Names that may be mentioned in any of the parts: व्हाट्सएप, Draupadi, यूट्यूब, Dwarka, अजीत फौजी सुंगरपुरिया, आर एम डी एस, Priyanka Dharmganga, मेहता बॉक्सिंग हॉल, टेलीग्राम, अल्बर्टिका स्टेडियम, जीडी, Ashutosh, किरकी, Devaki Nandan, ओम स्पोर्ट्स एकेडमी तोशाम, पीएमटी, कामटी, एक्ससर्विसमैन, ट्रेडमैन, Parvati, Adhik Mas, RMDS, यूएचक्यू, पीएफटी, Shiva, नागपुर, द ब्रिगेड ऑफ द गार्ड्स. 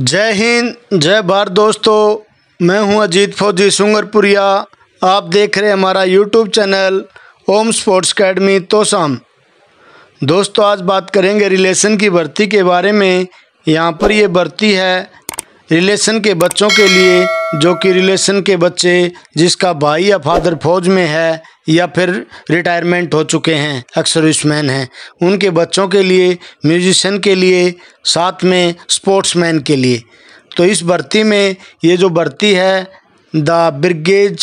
जय हिंद जय भारत दोस्तों, मैं हूं अजीत फौजी सुंगरपुरिया। आप देख रहे हैं हमारा यूट्यूब channel ओम स्पोर्ट्स एकेडमी तोशाम। दोस्तों, आज बात करेंगे रिलेशन की भर्ती के बारे में। यहां पर ये भर्ती है रिलेशन के बच्चों के लिए, जो कि रिलेशन के बच्चे जिसका भाई या फादर फौज में है या फिर रिटायरमेंट हो चुके हैं, एक्ससर्विसमैन हैं, उनके बच्चों के लिए, म्यूजिशियन के लिए, साथ में स्पोर्ट्समैन के लिए। तो इस भर्ती में ये जो भर्ती है द ब्रिगेड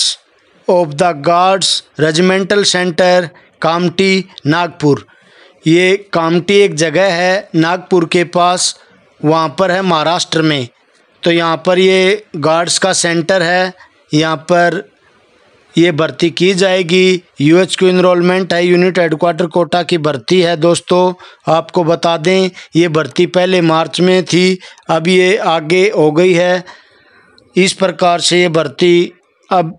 ऑफ द गार्ड्स regimental centre कामटी नागपुर, ये कामटी एक जगह है नागपुर के पास, वहाँ पर है महाराष्ट्र में। तो यहाँ पर ये गार्ड्स का सेंटर है, यहाँ पर ये भर्ती की जाएगी। यूएचक्यू इनरोलमेंट है, यूनिट हेडक्वार्टर कोटा की भर्ती है। दोस्तों, आपको बता दें ये भर्ती पहले मार्च में थी, अब ये आगे हो गई है। इस प्रकार से ये भर्ती अब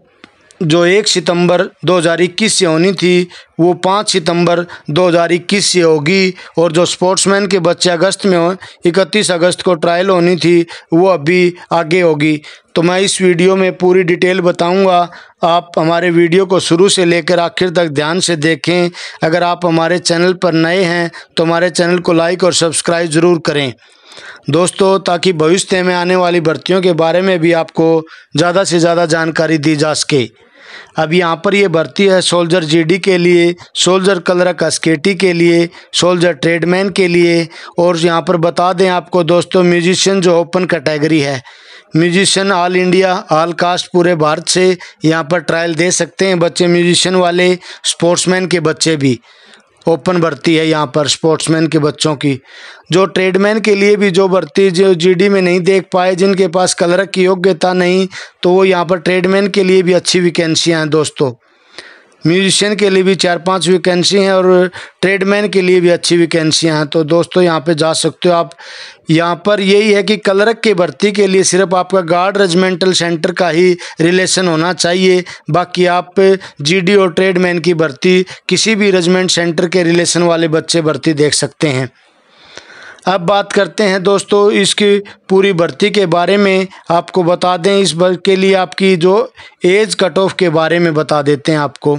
जो 1 सितंबर 2021 से होनी थी वो 5 सितंबर 2021 से होगी, और जो स्पोर्ट्समैन के बच्चे अगस्त में हो 31 अगस्त को ट्रायल होनी थी वो अभी आगे होगी। तो मैं इस वीडियो में पूरी डिटेल बताऊंगा। आप हमारे वीडियो को शुरू से लेकर आखिर तक ध्यान से देखें। अगर आप हमारे चैनल पर नए हैं तो हमारे चैनल को लाइक और सब्सक्राइब ज़रूर करें दोस्तों, ताकि भविष्य में आने वाली भर्तियों के बारे में भी आपको ज़्यादा से ज़्यादा जानकारी दी जा सके। अब यहाँ पर ये भर्ती है सोल्जर जीडी के लिए, सोल्जर कलर कसकेटी के लिए, सोल्जर ट्रेडमैन के लिए, और यहाँ पर बता दें आपको दोस्तों म्यूजिशियन जो ओपन कैटेगरी है, musician all India all caste पूरे भारत से यहाँ पर ट्रायल दे सकते हैं बच्चे, म्यूजिशियन वाले स्पोर्ट्समैन के बच्चे भी। ओपन भर्ती है यहाँ पर स्पोर्ट्समैन के बच्चों की। जो ट्रेडमैन के लिए भी जो भर्ती जो जीडी में नहीं देख पाए, जिनके पास कलरक की योग्यता नहीं, तो वो यहाँ पर ट्रेडमैन के लिए भी अच्छी वैकेंसियाँ हैं दोस्तों। म्यूजिशियन के लिए भी 4-5 वैकेंसी हैं और ट्रेडमैन के लिए भी अच्छी वैकेंसियाँ हैं। तो दोस्तों, यहाँ पे जा सकते हो आप। यहाँ पर यही है कि कलरक के भर्ती के लिए सिर्फ आपका गार्ड रेजिमेंटल सेंटर का ही रिलेशन होना चाहिए, बाकी आप जीडी और ट्रेडमैन की भर्ती किसी भी रेजिमेंट सेंटर के रिलेशन वाले बच्चे भर्ती देख सकते हैं। अब बात करते हैं दोस्तों इसकी पूरी भर्ती के बारे में। आपको बता दें इस भर्ती के लिए आपकी जो एज कट ऑफ के बारे में बता देते हैं आपको।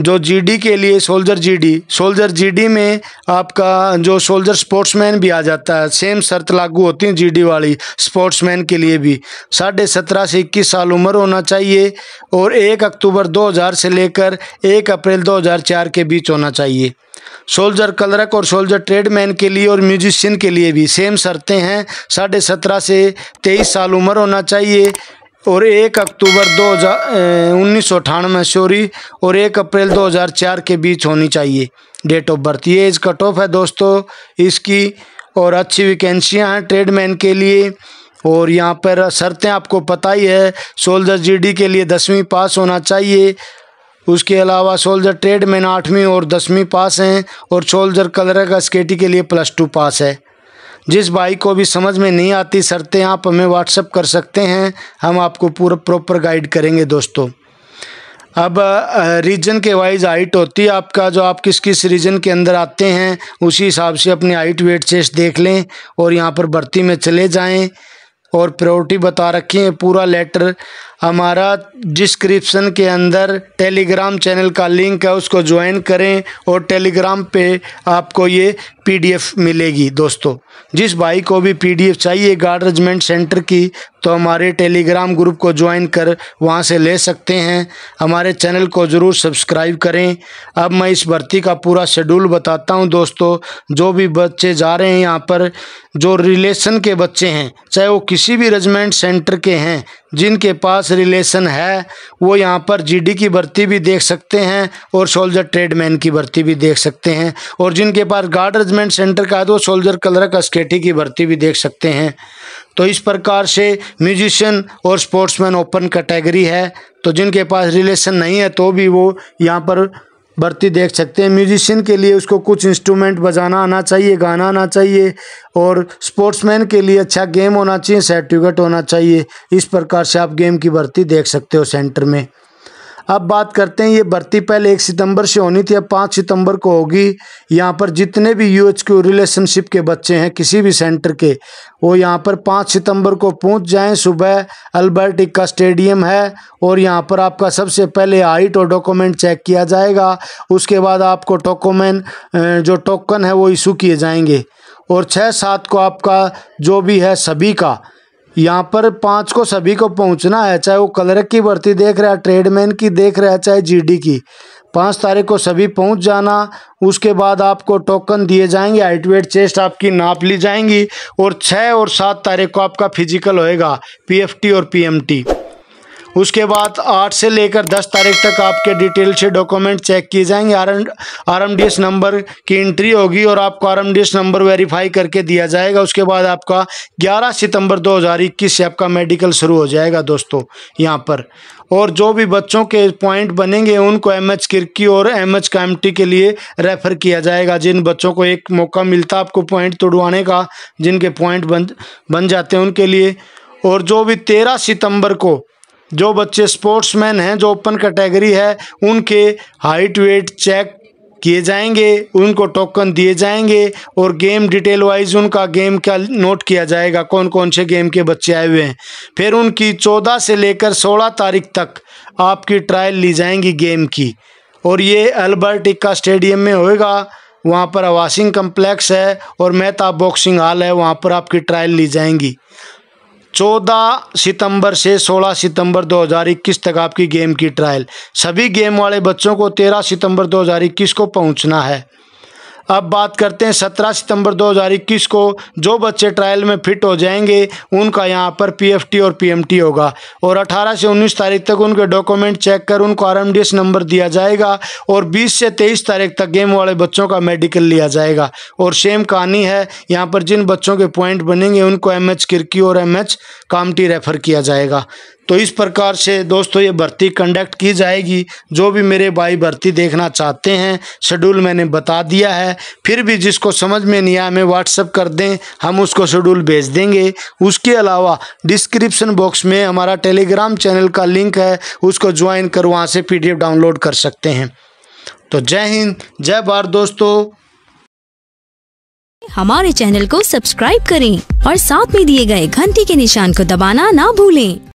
जो जीडी के लिए सोल्जर जीडी में आपका जो सोल्जर स्पोर्ट्समैन भी आ जाता है, सेम शर्त लागू होती है जीडी वाली, स्पोर्ट्समैन के लिए भी 17.5 से 21 साल उम्र होना चाहिए, और 1 अक्टूबर 2000 से लेकर 1 अप्रैल 2004 के बीच होना चाहिए। सोल्जर कलरक और सोल्जर ट्रेडमैन के लिए और म्यूजिशियन के लिए भी सेम शर्तें हैं, 17.5 से 23 साल उम्र होना चाहिए, और 1 अक्टूबर 1998 और 1 अप्रैल 2004 के बीच होनी चाहिए डेट ऑफ बर्थ। ये एज कट ऑफ है दोस्तों इसकी, और अच्छी वैकेंसियाँ हैं ट्रेडमैन के लिए। और यहाँ पर शर्तें आपको पता ही है, सोल्जर जीडी के लिए 10वीं पास होना चाहिए, उसके अलावा सोल्जर ट्रेडमैन 8वीं और 10वीं पास हैं, और सोल्जर कलर का स्केटी के लिए +2 पास है। जिस भाई को भी समझ में नहीं आती शर्तें आप हमें व्हाट्सएप कर सकते हैं, हम आपको पूरा प्रॉपर गाइड करेंगे दोस्तों। अब रीजन के वाइज हाइट होती है आपका, जो आप किस किस रीजन के अंदर आते हैं उसी हिसाब से अपनी हाइट वेट चेस्ट देख लें और यहाँ पर भर्ती में चले जाएं। और प्रायोरिटी बता रखें, पूरा लेटर हमारा डिस्क्रिप्शन के अंदर टेलीग्राम चैनल का लिंक है, उसको ज्वाइन करें और टेलीग्राम पे आपको ये पीडीएफ मिलेगी दोस्तों। जिस भाई को भी पीडीएफ चाहिए गार्ड रेजिमेंट सेंटर की, तो हमारे टेलीग्राम ग्रुप को ज्वाइन कर वहाँ से ले सकते हैं। हमारे चैनल को ज़रूर सब्सक्राइब करें। अब मैं इस भर्ती का पूरा शेड्यूल बताता हूँ दोस्तों। जो भी बच्चे जा रहे हैं यहाँ पर, जो रिलेशन के बच्चे हैं, चाहे वो किसी भी रेजिमेंट सेंटर के हैं, जिनके पास रिलेशन है, वो यहाँ पर जीडी की भर्ती भी देख सकते हैं और सोल्जर ट्रेडमैन की भर्ती भी देख सकते हैं, और जिनके पास गार्ड रेजिमेंट सेंटर का है तो सोल्जर कलर का स्केटी की भर्ती भी देख सकते हैं। तो इस प्रकार से म्यूजिशियन और स्पोर्ट्समैन ओपन कैटेगरी है, तो जिनके पास रिलेशन नहीं है तो भी वो यहाँ पर भर्ती देख सकते हैं। म्यूजिशियन के लिए उसको कुछ इंस्ट्रूमेंट बजाना आना चाहिए, गाना आना चाहिए, और स्पोर्ट्समैन के लिए अच्छा गेम होना चाहिए, सर्टिफिकेट होना चाहिए। इस प्रकार से आप गेम की भर्ती देख सकते हो सेंटर में। अब बात करते हैं, ये भर्ती पहले 1 सितंबर से होनी थी, अब 5 सितंबर को होगी। यहाँ पर जितने भी यूएचक्यू रिलेशनशिप के बच्चे हैं किसी भी सेंटर के, वो यहाँ पर 5 सितंबर को पहुँच जाएं। सुबह अल्बर्टिका स्टेडियम है और यहाँ पर आपका सबसे पहले हाइट और डॉक्यूमेंट चेक किया जाएगा, उसके बाद आपको डॉक्यूमेंट जो टोकन है वो इशू किए जाएंगे। और 6-7 को आपका जो भी है सभी का, यहाँ पर 5 को सभी को पहुँचना है, चाहे वो क्लर्क की भर्ती देख रहा है, ट्रेडमैन की देख रहा है, चाहे जीडी की। 5 तारीख को सभी पहुँच जाना, उसके बाद आपको टोकन दिए जाएंगे, हाइट वेट चेस्ट आपकी नाप ली जाएंगी। और 6 और 7 तारीख को आपका फिजिकल होएगा, पीएफटी और पीएमटी। उसके बाद 8 से लेकर 10 तारीख तक आपके डिटेल से डॉक्यूमेंट चेक किए जाएंगे, आर एम डी एस number की एंट्री होगी और आपको RMDS नंबर वेरीफाई करके दिया जाएगा। उसके बाद आपका 11 सितंबर 2021 से आपका मेडिकल शुरू हो जाएगा दोस्तों यहाँ पर। और जो भी बच्चों के पॉइंट बनेंगे उनको MH किरकी और MH कामटी के लिए रेफ़र किया जाएगा। जिन बच्चों को एक मौका मिलता आपको पॉइंट तोड़वाने का, जिनके पॉइंट बन जाते हैं उनके लिए। और जो भी 13 सितम्बर को जो बच्चे स्पोर्ट्समैन हैं, जो ओपन कैटेगरी है, उनके हाइट वेट चेक किए जाएंगे, उनको टोकन दिए जाएंगे। और गेम डिटेल वाइज उनका गेम का नोट किया जाएगा, कौन कौन से गेम के बच्चे आए हुए हैं। फिर उनकी 14 से लेकर 16 तारीख तक आपकी ट्रायल ली जाएंगी गेम की, और ये अल्बर्टिका स्टेडियम में होएगा। वहाँ पर आवासिंग कम्प्लेक्स है और मेहता बॉक्सिंग हॉल है, वहाँ पर आपकी ट्रायल ली जाएंगी। 14 सितंबर से 16 सितंबर 2021 तक आपकी गेम की ट्रायल। सभी गेम वाले बच्चों को 13 सितंबर 2021 को पहुंचना है। अब बात करते हैं 17 सितंबर 2021 को जो बच्चे ट्रायल में फिट हो जाएंगे उनका यहाँ पर पीएफटी और पीएमटी होगा। और 18 से 19 तारीख तक उनके डॉक्यूमेंट चेक कर उनको RMDS नंबर दिया जाएगा। और 20 से 23 तारीख तक गेम वाले बच्चों का मेडिकल लिया जाएगा। और सेम कहानी है, यहाँ पर जिन बच्चों के पॉइंट बनेंगे उनको MH किरकी और MH कामटी रेफ़र किया जाएगा। तो इस प्रकार से दोस्तों ये भर्ती कंडक्ट की जाएगी। जो भी मेरे भाई भर्ती देखना चाहते हैं, शेड्यूल मैंने बता दिया है। फिर भी जिसको समझ में नहीं आया हमें व्हाट्सअप कर दें, हम उसको शेड्यूल भेज देंगे। उसके अलावा डिस्क्रिप्शन बॉक्स में हमारा टेलीग्राम चैनल का लिंक है, उसको ज्वाइन कर वहाँ से PDF डाउनलोड कर सकते हैं। तो जय हिंद, जय भारत दोस्तों। हमारे चैनल को सब्सक्राइब करें और साथ में दिए गए घंटी के निशान को दबाना ना भूलें।